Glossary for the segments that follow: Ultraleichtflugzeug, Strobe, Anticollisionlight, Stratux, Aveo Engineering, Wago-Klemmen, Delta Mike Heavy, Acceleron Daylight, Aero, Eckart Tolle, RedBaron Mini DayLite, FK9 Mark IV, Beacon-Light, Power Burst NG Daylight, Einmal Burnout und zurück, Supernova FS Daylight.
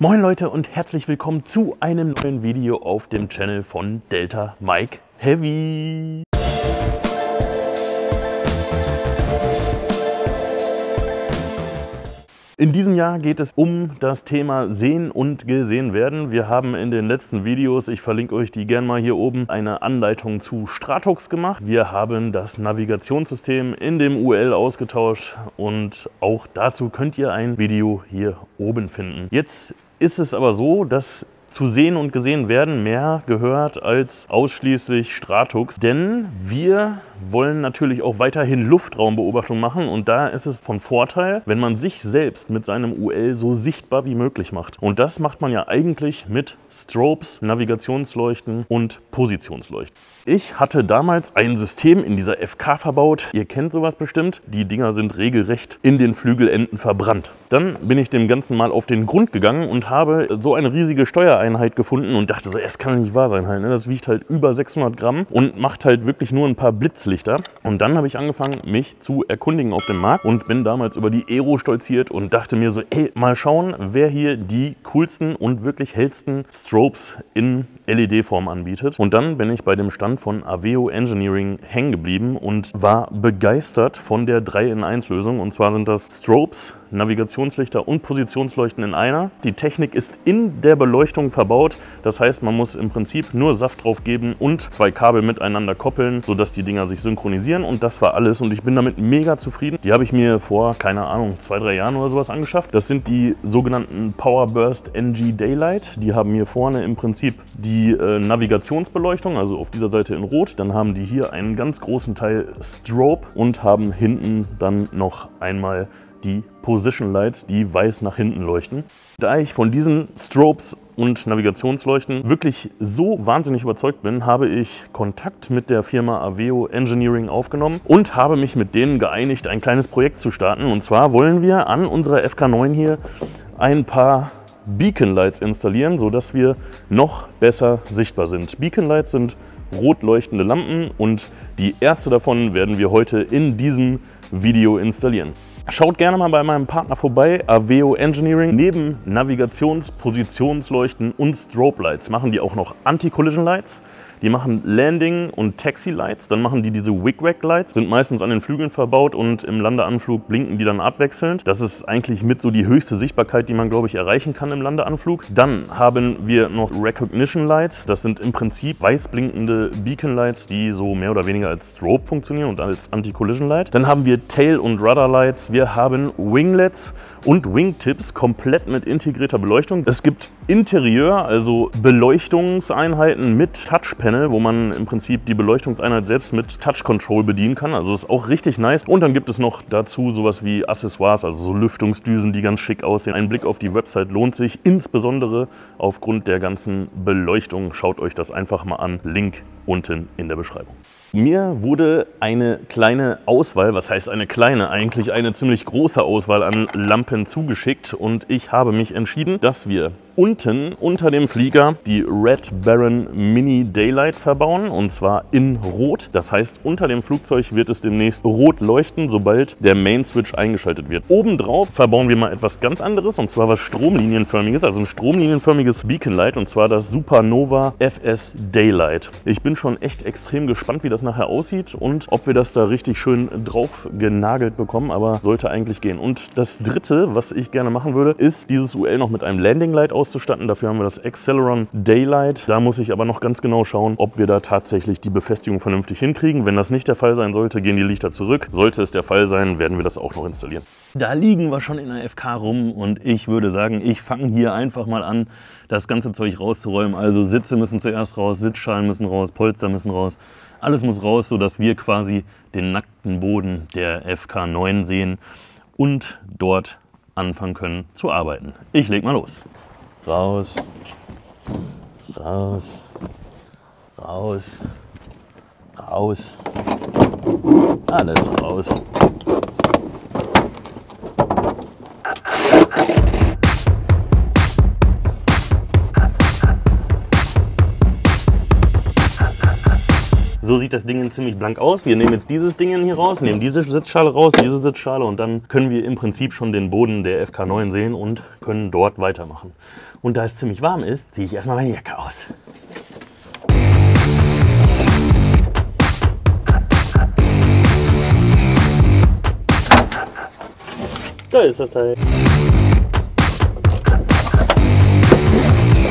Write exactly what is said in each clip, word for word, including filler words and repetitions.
Moin Leute und herzlich willkommen zu einem neuen Video auf dem Channel von Delta Mike Heavy. In diesem Jahr geht es um das Thema Sehen und Gesehen werden. Wir haben in den letzten Videos, ich verlinke euch die gerne mal hier oben, eine Anleitung zu Stratux gemacht. Wir haben das Navigationssystem in dem U L ausgetauscht und auch dazu könnt ihr ein Video hier oben finden. Jetzt ist es aber so, dass zu sehen und gesehen werden mehr gehört als ausschließlich Stratux. Denn wir wollen natürlich auch weiterhin Luftraumbeobachtung machen und da ist es von Vorteil, wenn man sich selbst mit seinem U L so sichtbar wie möglich macht. Und das macht man ja eigentlich mit Strobes, Navigationsleuchten und Positionsleuchten. Ich hatte damals ein System in dieser F K verbaut. Ihr kennt sowas bestimmt. Die Dinger sind regelrecht in den Flügelenden verbrannt. Dann bin ich dem Ganzen mal auf den Grund gegangen und habe so eine riesige Steuereinheit gefunden und dachte so, es kann nicht wahr sein halt. Ne? Das wiegt halt über sechshundert Gramm und macht halt wirklich nur ein paar Blitzlichter. Und dann habe ich angefangen, mich zu erkundigen auf dem Markt und bin damals über die Aero stolziert und dachte mir so, ey, mal schauen, wer hier die coolsten und wirklich hellsten Strobes in L E D-Form anbietet. Und dann bin ich bei dem Stand von Aveo Engineering hängen geblieben und war begeistert von der drei in eins Lösung. Und zwar sind das Strobes, Navigationslichter und Positionsleuchten in einer. Die Technik ist in der Beleuchtung verbaut. Das heißt, man muss im Prinzip nur Saft drauf geben und zwei Kabel miteinander koppeln, sodass die Dinger sich synchronisieren. Und das war alles. Und ich bin damit mega zufrieden. Die habe ich mir vor, keine Ahnung, zwei, drei Jahren oder sowas angeschafft. Das sind die sogenannten Power Burst N G Daylight. Die haben hier vorne im Prinzip die äh, Navigationsbeleuchtung, also auf dieser Seite in Rot. Dann haben die hier einen ganz großen Teil Strobe und haben hinten dann noch einmal die Position Lights, die weiß nach hinten leuchten. Da ich von diesen Strobes und Navigationsleuchten wirklich so wahnsinnig überzeugt bin, habe ich Kontakt mit der Firma Aveo Engineering aufgenommen und habe mich mit denen geeinigt, ein kleines Projekt zu starten. Und zwar wollen wir an unserer F K neun hier ein paar Beacon Lights installieren, sodass wir noch besser sichtbar sind. Beacon Lights sind rot leuchtende Lampen und die erste davon werden wir heute in diesem Video installieren. Schaut gerne mal bei meinem Partner vorbei, Aveo Engineering. Neben Navigations-, Positionsleuchten und Strobe-Lights machen die auch noch Anti-Collision-Lights. Die machen Landing- und Taxi-Lights, dann machen die diese Wig-Wag-Lights, sind meistens an den Flügeln verbaut und im Landeanflug blinken die dann abwechselnd. Das ist eigentlich mit so die höchste Sichtbarkeit, die man, glaube ich, erreichen kann im Landeanflug. Dann haben wir noch Recognition-Lights, das sind im Prinzip weiß blinkende Beacon-Lights, die so mehr oder weniger als Strobe funktionieren und als Anti-Collision-Light. Dann haben wir Tail- und Rudder-Lights, wir haben Winglets und Wingtips, komplett mit integrierter Beleuchtung. Es gibt Interieur, also Beleuchtungseinheiten mit Touchpanel, wo man im Prinzip die Beleuchtungseinheit selbst mit Touch-Control bedienen kann. Also ist auch richtig nice. Und dann gibt es noch dazu sowas wie Accessoires, also so Lüftungsdüsen, die ganz schick aussehen. Ein Blick auf die Website lohnt sich, insbesondere aufgrund der ganzen Beleuchtung. Schaut euch das einfach mal an. Link unten in der Beschreibung. Mir wurde eine kleine Auswahl, was heißt eine kleine, eigentlich eine ziemlich große Auswahl an Lampen zugeschickt und ich habe mich entschieden, dass wir unten unter dem Flieger die RedBaron Mini DayLite verbauen und zwar in Rot. Das heißt, unter dem Flugzeug wird es demnächst rot leuchten, sobald der Main Switch eingeschaltet wird. Obendrauf verbauen wir mal etwas ganz anderes und zwar was stromlinienförmiges, also ein stromlinienförmiges Beacon Light und zwar das Supernova F S Daylight. Ich bin schon echt extrem gespannt, wie das nachher aussieht und ob wir das da richtig schön drauf genagelt bekommen, aber sollte eigentlich gehen. Und das dritte, was ich gerne machen würde, ist dieses U L noch mit einem Landing Light auszustatten. Dafür haben wir das Acceleron Daylight. Da muss ich aber noch ganz genau schauen, ob wir da tatsächlich die Befestigung vernünftig hinkriegen. Wenn das nicht der Fall sein sollte, gehen die Lichter zurück. Sollte es der Fall sein, werden wir das auch noch installieren. Da liegen wir schon in der F K rum und ich würde sagen, ich fange hier einfach mal an, das ganze Zeug rauszuräumen. Also Sitze müssen zuerst raus, Sitzschalen müssen raus, Polster müssen raus. Alles muss raus, sodass wir quasi den nackten Boden der F K neun sehen und dort anfangen können zu arbeiten. Ich leg mal los. Raus, raus, raus, raus, alles raus. So sieht das Ding ziemlich blank aus. Wir nehmen jetzt dieses Ding hier raus, nehmen diese Sitzschale raus, diese Sitzschale, und dann können wir im Prinzip schon den Boden der F K neun sehen und können dort weitermachen. Und da es ziemlich warm ist, ziehe ich erstmal meine Jacke aus. Da ist das Teil.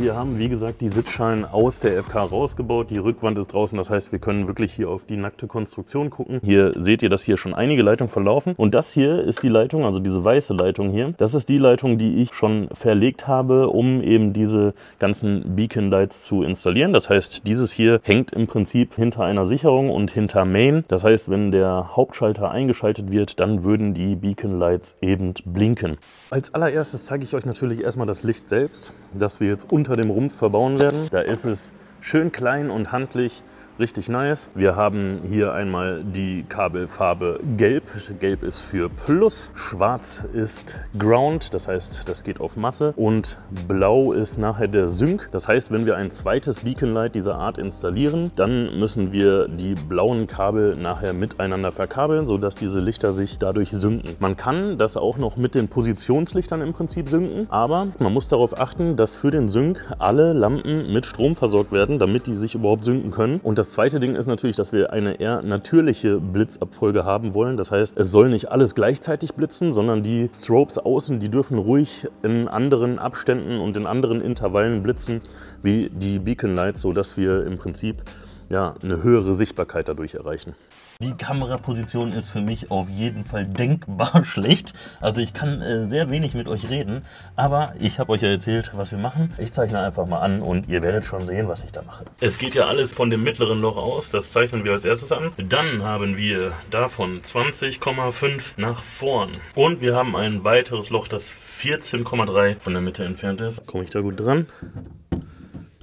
Wir haben, wie gesagt, die Sitzschalen aus der F K rausgebaut. Die Rückwand ist draußen, das heißt, wir können wirklich hier auf die nackte Konstruktion gucken. Hier seht ihr, dass hier schon einige Leitungen verlaufen. Und das hier ist die Leitung, also diese weiße Leitung hier. Das ist die Leitung, die ich schon verlegt habe, um eben diese ganzen Beacon Lights zu installieren. Das heißt, dieses hier hängt im Prinzip hinter einer Sicherung und hinter Main. Das heißt, wenn der Hauptschalter eingeschaltet wird, dann würden die Beacon Lights eben blinken. Als allererstes zeige ich euch natürlich erstmal das Licht selbst, das wir jetzt unter dem Rumpf verbauen werden. Da ist es schön klein und handlich, richtig nice. Wir haben hier einmal die Kabelfarbe Gelb. Gelb ist für Plus, Schwarz ist Ground, das heißt, das geht auf Masse, und Blau ist nachher der Sync. Das heißt, wenn wir ein zweites Beacon Light dieser Art installieren, dann müssen wir die blauen Kabel nachher miteinander verkabeln, sodass diese Lichter sich dadurch synken. Man kann das auch noch mit den Positionslichtern im Prinzip synken, aber man muss darauf achten, dass für den Sync alle Lampen mit Strom versorgt werden, damit die sich überhaupt synken können. Und das Das zweite Ding ist natürlich, dass wir eine eher natürliche Blitzabfolge haben wollen. Das heißt, es soll nicht alles gleichzeitig blitzen, sondern die Strobes außen, die dürfen ruhig in anderen Abständen und in anderen Intervallen blitzen wie die Beacon Lights, sodass wir im Prinzip ja, eine höhere Sichtbarkeit dadurch erreichen. Die Kameraposition ist für mich auf jeden Fall denkbar schlecht. Also ich kann äh, sehr wenig mit euch reden, aber ich habe euch ja erzählt, was wir machen. Ich zeichne einfach mal an und ihr werdet schon sehen, was ich da mache. Es geht ja alles von dem mittleren Loch aus, das zeichnen wir als erstes an. Dann haben wir davon zwanzig Komma fünf nach vorn. Und wir haben ein weiteres Loch, das vierzehn Komma drei von der Mitte entfernt ist. Komme ich da gut dran?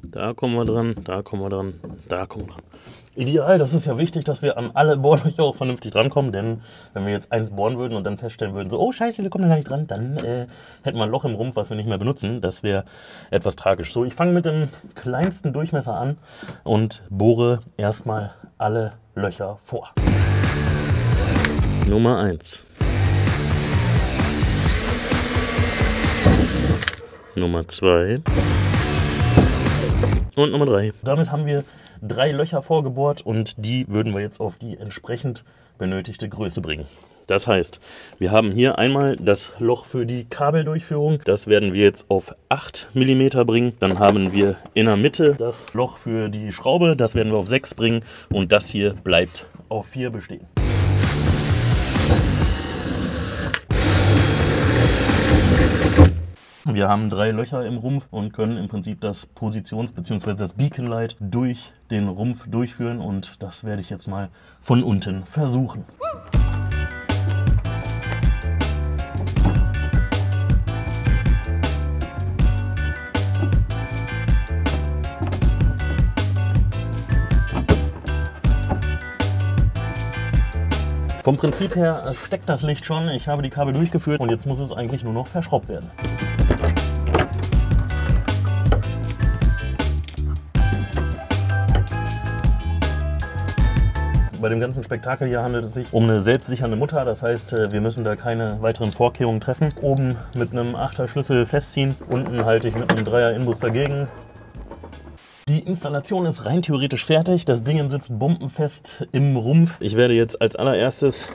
Da kommen wir dran, da kommen wir dran, da kommen wir dran. Ideal, das ist ja wichtig, dass wir an alle Bohrlöcher auch vernünftig drankommen, denn wenn wir jetzt eins bohren würden und dann feststellen würden, so, oh scheiße, wir kommen da gar nicht dran, dann äh, hätten wir ein Loch im Rumpf, was wir nicht mehr benutzen. Das wäre etwas tragisch. So, ich fange mit dem kleinsten Durchmesser an und bohre erstmal alle Löcher vor. Nummer eins. Nummer zwei. Und Nummer drei. Damit haben wir drei Löcher vorgebohrt und die würden wir jetzt auf die entsprechend benötigte Größe bringen. Das heißt, wir haben hier einmal das Loch für die Kabeldurchführung. Das werden wir jetzt auf acht Millimeter bringen. Dann haben wir in der Mitte das Loch für die Schraube. Das werden wir auf sechs bringen. Und das hier bleibt auf vier bestehen. Wir haben drei Löcher im Rumpf und können im Prinzip das Positions- bzw. das Beacon Light durch den Rumpf durchführen, und das werde ich jetzt mal von unten versuchen. Vom Prinzip her steckt das Licht schon. Ich habe die Kabel durchgeführt und jetzt muss es eigentlich nur noch verschraubt werden. Bei dem ganzen Spektakel hier handelt es sich um eine selbstsichernde Mutter, das heißt, wir müssen da keine weiteren Vorkehrungen treffen. Oben mit einem Achter Schlüssel festziehen, unten halte ich mit einem Dreier Inbus dagegen. Die Installation ist rein theoretisch fertig, das Ding sitzt bombenfest im Rumpf. Ich werde jetzt als allererstes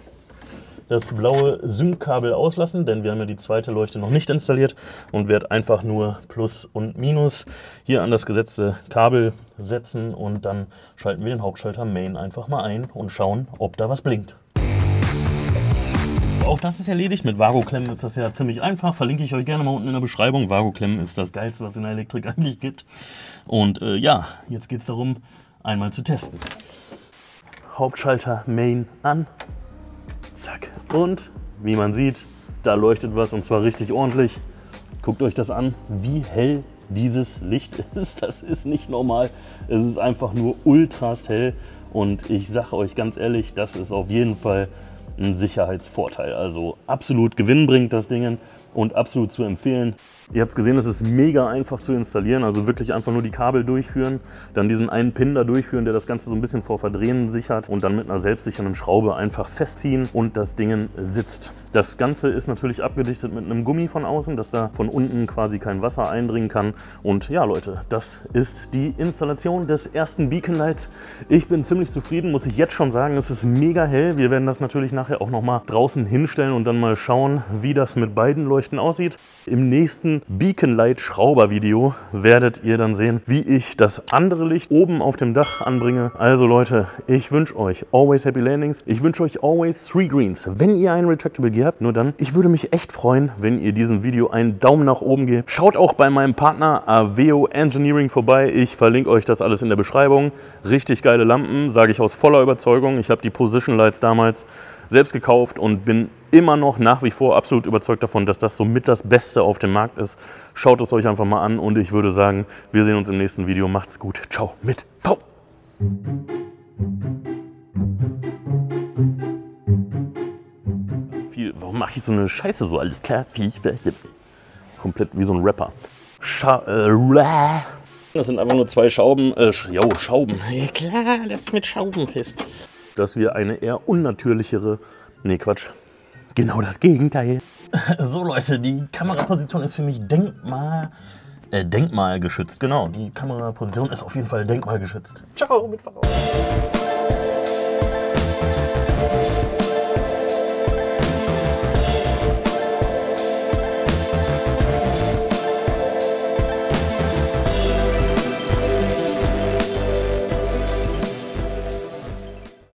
das blaue Sync-Kabel auslassen, denn wir haben ja die zweite Leuchte noch nicht installiert, und werde einfach nur Plus und Minus hier an das gesetzte Kabel setzen und dann schalten wir den Hauptschalter Main einfach mal ein und schauen, ob da was blinkt. Auch das ist erledigt. Mit Wago-Klemmen ist das ja ziemlich einfach. Verlinke ich euch gerne mal unten in der Beschreibung. Wago-Klemmen ist das Geilste, was in der Elektrik eigentlich gibt. Und äh, ja, jetzt geht es darum, einmal zu testen. Hauptschalter Main an. Zack. Und wie man sieht, da leuchtet was, und zwar richtig ordentlich. Guckt euch das an, wie hell dieses Licht ist. Das ist nicht normal. Es ist einfach nur ultras hell. Und ich sage euch ganz ehrlich, das ist auf jeden Fall ein Sicherheitsvorteil. Also absolut Gewinn bringt das Ding. und absolut zu empfehlen. Ihr habt es gesehen, es ist mega einfach zu installieren, also wirklich einfach nur die Kabel durchführen, dann diesen einen Pin da durchführen, der das Ganze so ein bisschen vor Verdrehen sichert und dann mit einer selbstsichernden Schraube einfach festziehen und das Ding sitzt. Das Ganze ist natürlich abgedichtet mit einem Gummi von außen, dass da von unten quasi kein Wasser eindringen kann. Und ja Leute, das ist die Installation des ersten Beacon Lights. Ich bin ziemlich zufrieden, muss ich jetzt schon sagen, es ist mega hell. Wir werden das natürlich nachher auch nochmal draußen hinstellen und dann mal schauen, wie das mit beiden Leuchten aussieht. Im nächsten Beacon Light Schrauber Video werdet ihr dann sehen, wie ich das andere Licht oben auf dem Dach anbringe. Also Leute, ich wünsche euch always happy landings. Ich wünsche euch always three greens. Wenn ihr ein Retractable Gear habt, nur dann, ich würde mich echt freuen, wenn ihr diesem Video einen Daumen nach oben gebt. Schaut auch bei meinem Partner Aveo Engineering vorbei. Ich verlinke euch das alles in der Beschreibung. Richtig geile Lampen, sage ich aus voller Überzeugung. Ich habe die Position Lights damals selbst gekauft und bin immer noch nach wie vor absolut überzeugt davon, dass das somit das Beste auf dem Markt ist. Schaut es euch einfach mal an und ich würde sagen, wir sehen uns im nächsten Video. Macht's gut. Ciao mit V. Warum mache ich so eine Scheiße so? Alles klar, viel Spaß. Komplett wie so ein Rapper. Scha äh, das sind einfach nur zwei Schrauben. Äh, jo, Schrauben. Ja, klar, das mit Schrauben fest. Dass wir eine eher unnatürlichere... Nee, Quatsch. Genau das Gegenteil. So Leute, die Kameraposition ist für mich Denkmal... Äh, denkmalgeschützt, genau. Die Kameraposition ist auf jeden Fall denkmalgeschützt. Ciao, mit Verlaub.